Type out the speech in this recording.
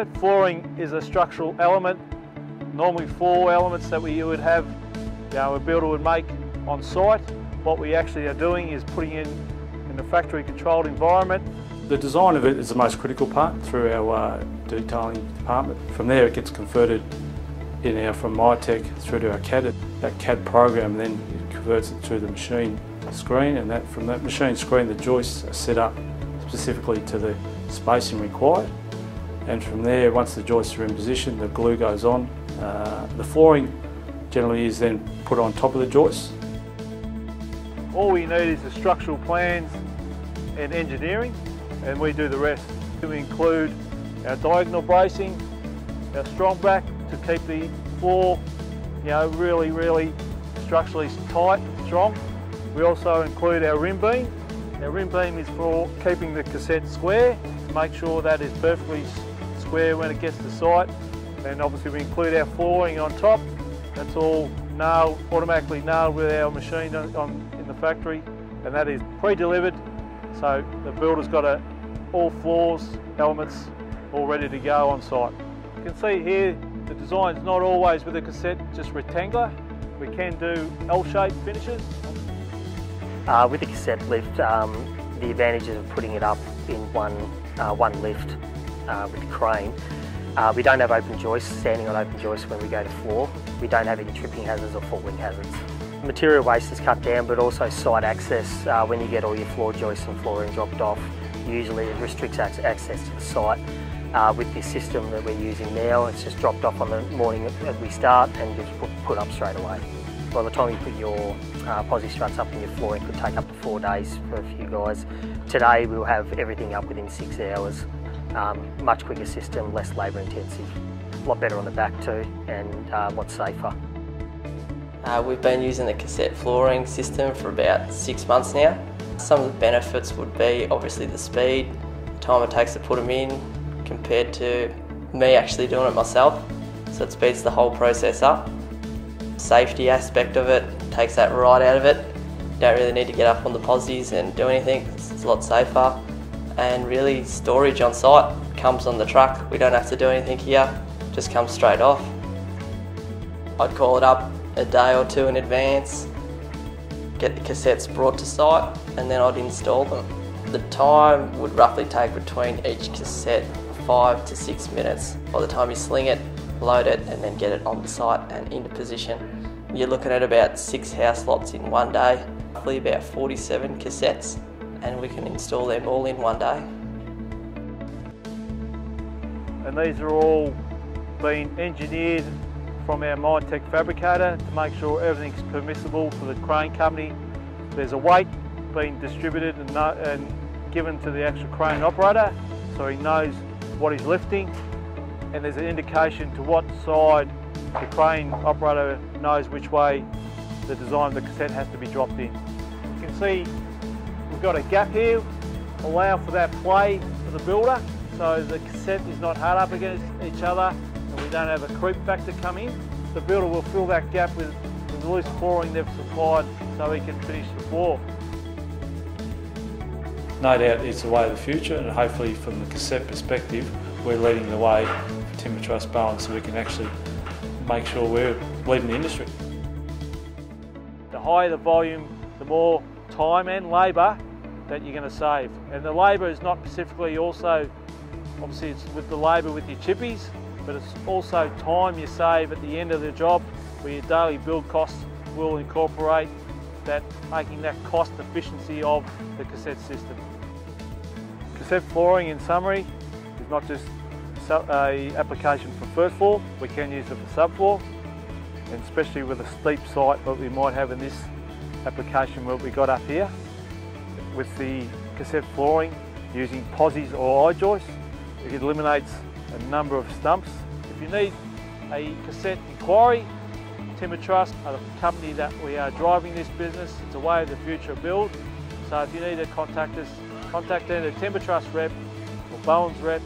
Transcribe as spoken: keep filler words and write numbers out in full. said flooring is a structural element, normally floor elements that we would have, you know, a builder would make on site. What we actually are doing is putting in in a factory controlled environment. The design of it is the most critical part through our uh, detailing department. From there it gets converted in our, from MiTek through to our C A D. That C A D program then converts it to the machine screen, and that from that machine screen the joists are set up specifically to the spacing required, and from there once the joists are in position the glue goes on. Uh, the flooring generally is then put on top of the joists. All we need is the structural plans and engineering, and we do the rest. We include our diagonal bracing, our strong back to keep the floor, you know, really, really structurally tight and strong. We also include our rim beam. Our rim beam is for keeping the cassette square, to make sure that it's perfectly square when it gets to site. And obviously we include our flooring on top. That's all nailed, automatically nailed with our machine on, on, in the factory, and that is pre-delivered, so the builder's got a, all floors, elements all ready to go on site. You can see here the design's not always with a cassette, just rectangular. We can do L-shaped finishes. Uh, with the cassette lift, um, the advantages of putting it up in one, uh, one lift uh, with the crane. Uh, we don't have open joists, standing on open joists when we go to floor. We don't have any tripping hazards or falling hazards. Material waste is cut down, but also site access. Uh, when you get all your floor joists and flooring dropped off, usually it restricts access to the site. Uh, with this system that we're using now, it's just dropped off on the morning that we start and gets put, put up straight away. By the time you put your uh, posi struts up in your floor, it could take up to four days for a few guys. Today we'll have everything up within six hours. Um, much quicker system, less labour intensive. A lot better on the back too, and uh, a lot safer. Uh, we've been using the cassette flooring system for about six months now. Some of the benefits would be obviously the speed, the time it takes to put them in, compared to me actually doing it myself. So it speeds the whole process up. Safety aspect of it takes that right out of it. You don't really need to get up on the posis and do anything. It's, it's a lot safer. And really, storage on site comes on the truck. We don't have to do anything here, it just comes straight off. I'd call it up a day or two in advance, get the cassettes brought to site, and then I'd install them. The time would roughly take between each cassette five to six minutes. By the time you sling it, load it, and then get it on the site and into position, you're looking at about six house lots in one day, roughly about forty-seven cassettes. And we can install them all in one day. And these are all being engineered from our MiTek fabricator to make sure everything's permissible for the crane company. There's a weight being distributed and, no, and given to the actual crane operator, so he knows what he's lifting, and there's an indication to what side the crane operator knows which way the design of the cassette has to be dropped in. You can see we've got a gap here, allow for that play for the builder, so the cassette is not hard up against each other and we don't have a creep factor come in. The builder will fill that gap with, with loose flooring they've supplied so he can finish the floor. No doubt it's the way of the future, and hopefully from the cassette perspective we're leading the way for Timbertruss Bowens, so we can actually make sure we're leading the industry. The higher the volume, the more time and labour that you're going to save. And the labour is not specifically also, obviously it's with the labour with your chippies, but it's also time you save at the end of the job, where your daily build costs will incorporate that, making that cost efficiency of the cassette system. Cassette flooring, in summary, is not just an application for first floor, we can use it for subfloor, and especially with a steep site that we might have in this application what we got up here with the cassette flooring using posis or eye joists. It eliminates a number of stumps. If you need a cassette inquiry, Timbertruss are the company that we are driving this business. It's a way of the future build. So if you need to contact us, contact either Timbertruss rep or Bowens rep.